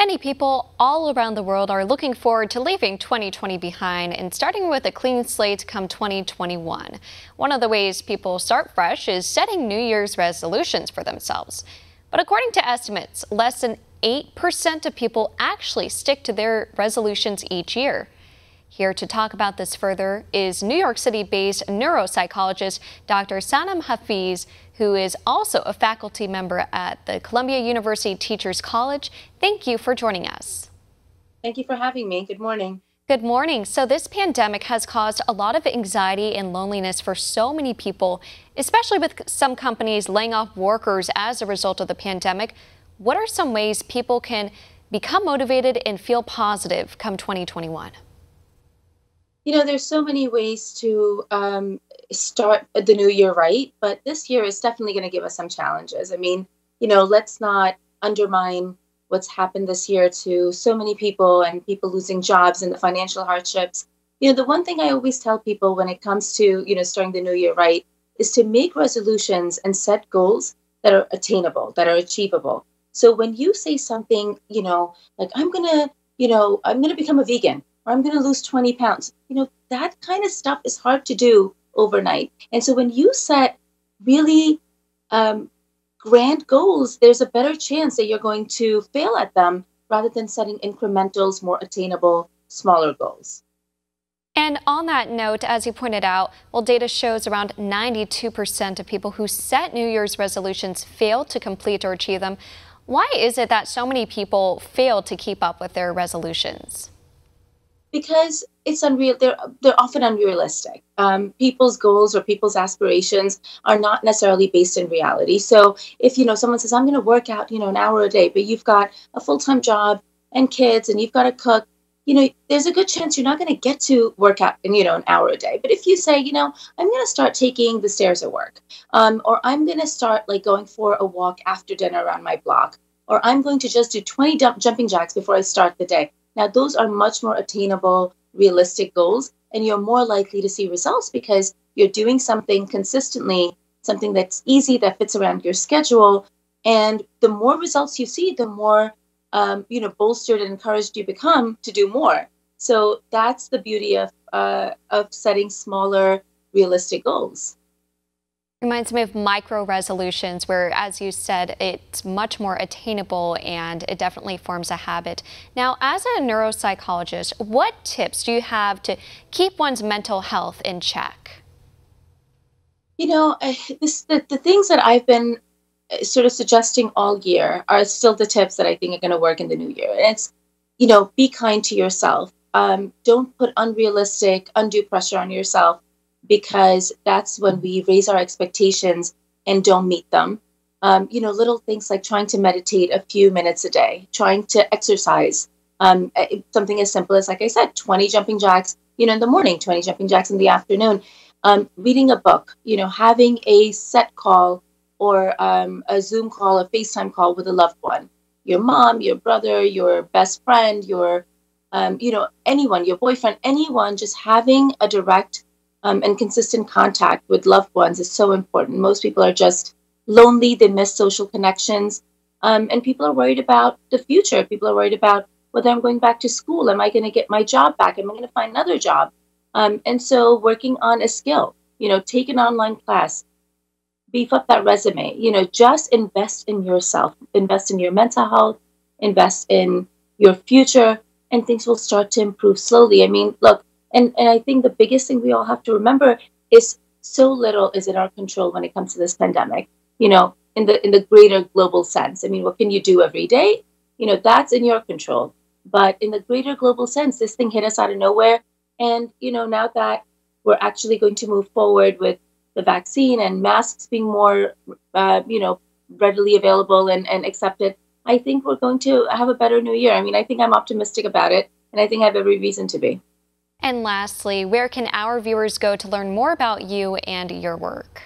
Many people all around the world are looking forward to leaving 2020 behind and starting with a clean slate come 2021. One of the ways people start fresh is setting New Year's resolutions for themselves. But according to estimates, less than 8% of people actually stick to their resolutions each year. Here to talk about this further is New York City-based neuropsychologist Dr. Sanam Hafeez, who is also a faculty member at the Columbia University Teachers College. Thank you for joining us. Thank you for having me. Good morning. Good morning. So this pandemic has caused a lot of anxiety and loneliness for so many people, especially with some companies laying off workers as a result of the pandemic. What are some ways people can become motivated and feel positive come 2021? You know, there's so many ways to start the new year right, but this year is definitely going to give us some challenges. I mean, you know, let's not undermine what's happened this year to so many people and people losing jobs and the financial hardships. You know, the one thing I always tell people when it comes to, you know, starting the new year right is to make resolutions and set goals that are attainable, that are achievable. So when you say something, you know, like I'm going to become a vegan, or I'm going to lose 20 pounds. You know, that kind of stuff is hard to do overnight. And so when you set really grand goals, there's a better chance that you're going to fail at them rather than setting incrementals, more attainable, smaller goals. And on that note, as you pointed out, well, data shows around 92% of people who set New Year's resolutions fail to complete or achieve them. Why is it that so many people fail to keep up with their resolutions? Because it's unreal, they're often unrealistic. People's goals or people's aspirations are not necessarily based in reality. So if, you know, someone says, I'm going to work out, you know, an hour a day, but you've got a full-time job and kids and you've got to cook, you know, there's a good chance you're not going to get to work out in, you know, an hour a day. But if you say, you know, I'm going to start taking the stairs at work, or I'm going to start like going for a walk after dinner around my block, or I'm going to just do 20 jumping jacks before I start the day. Now, those are much more attainable, realistic goals, and you're more likely to see results because you're doing something consistently, something that's easy, that fits around your schedule. And the more results you see, the more, you know, bolstered and encouraged you become to do more. So that's the beauty of setting smaller, realistic goals. Reminds me of micro resolutions where, as you said, it's much more attainable and it definitely forms a habit. Now, as a neuropsychologist, what tips do you have to keep one's mental health in check? You know, the things that I've been sort of suggesting all year are still the tips that I think are going to work in the new year. And it's, you know, be kind to yourself. Don't put unrealistic, undue pressure on yourself, because that's when we raise our expectations and don't meet them. You know, little things like trying to meditate a few minutes a day, trying to exercise, something as simple as, like I said, 20 jumping jacks, you know, in the morning, 20 jumping jacks in the afternoon, reading a book, you know, having a set call or a Zoom call, a FaceTime call with a loved one, your mom, your brother, your best friend, your, you know, anyone, your boyfriend, anyone, just having a direct and consistent contact with loved ones is so important. Most people are just lonely. They miss social connections. And people are worried about the future. People are worried about whether I'm going back to school. Am I going to get my job back? Am I going to find another job? And so working on a skill, you know, take an online class, beef up that resume, you know, just invest in yourself, invest in your mental health, invest in your future, and things will start to improve slowly. I mean, look, And I think the biggest thing we all have to remember is so little is in our control when it comes to this pandemic, you know, in the greater global sense. I mean, what can you do every day? You know, that's in your control. But in the greater global sense, this thing hit us out of nowhere. And, you know, now that we're actually going to move forward with the vaccine and masks being more, you know, readily available and accepted, I think we're going to have a better new year. I mean, I think I'm optimistic about it, and I think I have every reason to be. And lastly, where can our viewers go to learn more about you and your work?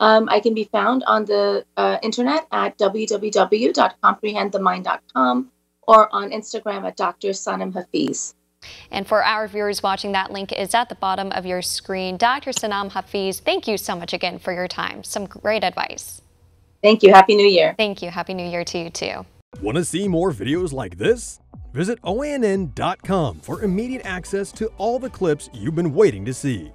I can be found on the internet at www.comprehendthemind.com or on Instagram at Dr. Sanam Hafeez. And for our viewers watching, that link is at the bottom of your screen. Dr. Sanam Hafeez, thank you so much again for your time. Some great advice. Thank you. Happy New Year. Thank you. Happy New Year to you too. Want to see more videos like this? Visit onn.com for immediate access to all the clips you've been waiting to see.